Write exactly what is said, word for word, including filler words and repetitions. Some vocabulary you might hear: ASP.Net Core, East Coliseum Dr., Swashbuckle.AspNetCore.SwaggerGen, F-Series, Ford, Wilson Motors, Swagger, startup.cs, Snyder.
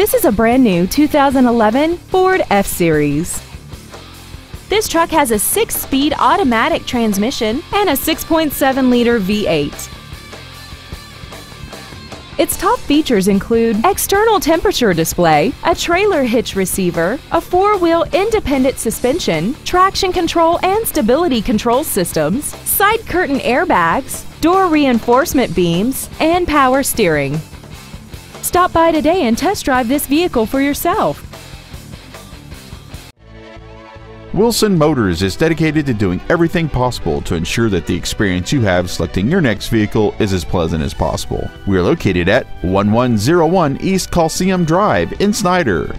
This is a brand new two thousand eleven Ford F-Series. This truck has a six-speed automatic transmission and a six point seven liter V eight. Its top features include external temperature display, a trailer hitch receiver, a four-wheel independent suspension, traction control and stability control systems, side curtain airbags, door reinforcement beams, and power steering. Stop by today and test drive this vehicle for yourself. Wilson Motors is dedicated to doing everything possible to ensure that the experience you have selecting your next vehicle is as pleasant as possible. We are located at eleven oh one East Coliseum Drive in Snyder.